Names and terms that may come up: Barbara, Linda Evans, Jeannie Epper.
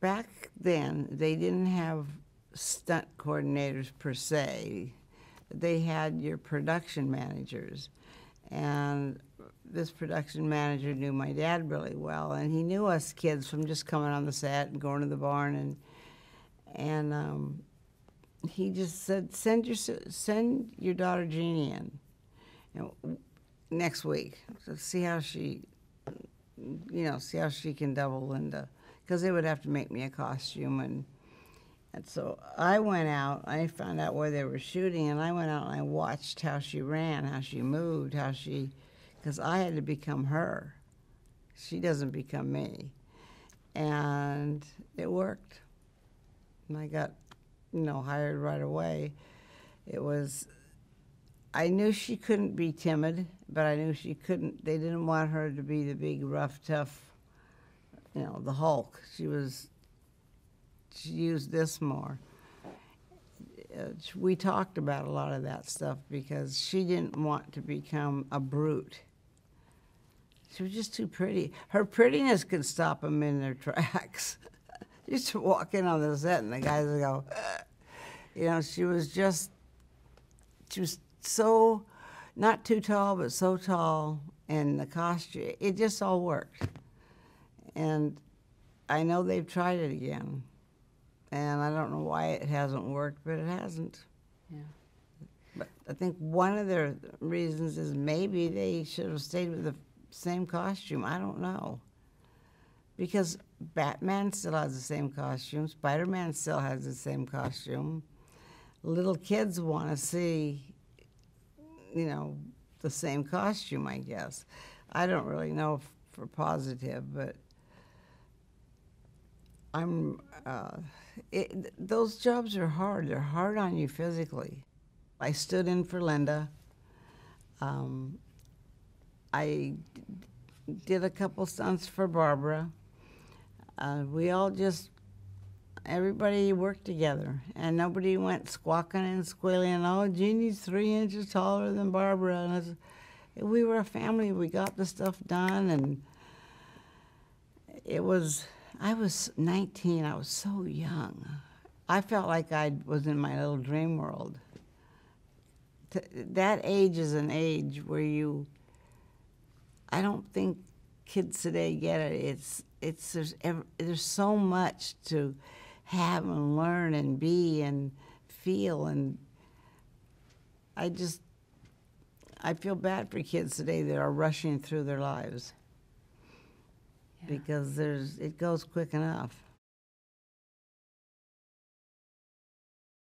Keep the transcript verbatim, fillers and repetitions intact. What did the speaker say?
Back then, they didn't have stunt coordinators per se. They had your production managers. And this production manager knew my dad really well, and he knew us kids from just coming on the set and going to the barn. And and um, he just said, send your, send your daughter Jeannie in, you know, next week. So see how she, you know, see how she can double Linda. Because they would have to make me a costume. And, and so I went out, I found out where they were shooting, and I went out and I watched how she ran, how she moved, how she, because I had to become her. She doesn't become me. And it worked. And I got, you know, hired right away. It was, I knew she couldn't be timid, but I knew she couldn't, they didn't want her to be the big, rough, tough, you know, the Hulk. She was, she used this more. We talked about a lot of that stuff because she didn't want to become a brute. She was just too pretty. Her prettiness could stop them in their tracks. She used to walk in on the set and the guys would go, ugh. You know, she was just, she was so, not too tall, but so tall, and the costume, it just all worked. And I know they've tried it again. And I don't know why it hasn't worked, but it hasn't. Yeah. But I think one of their reasons is maybe they should have stayed with the same costume. I don't know. Because Batman still has the same costume. Spider-Man still has the same costume. Little kids want to see, you know, the same costume, I guess. I don't really know for positive, but I'm, uh, it, those jobs are hard. They're hard on you physically. I stood in for Linda. Um, I did a couple stunts for Barbara. Uh, we all just, everybody worked together, and nobody went squawking and squealing, oh, Jeannie's three inches taller than Barbara. And I was, we were a family. We got the stuff done, and it was, I was nineteen, I was so young. I felt like I was in my little dream world. T that age is an age where you, I don't think kids today get it. It's, it's, there's, ever, there's so much to have and learn and be and feel, and I just, I feel bad for kids today that are rushing through their lives. Because there's, it goes quick enough.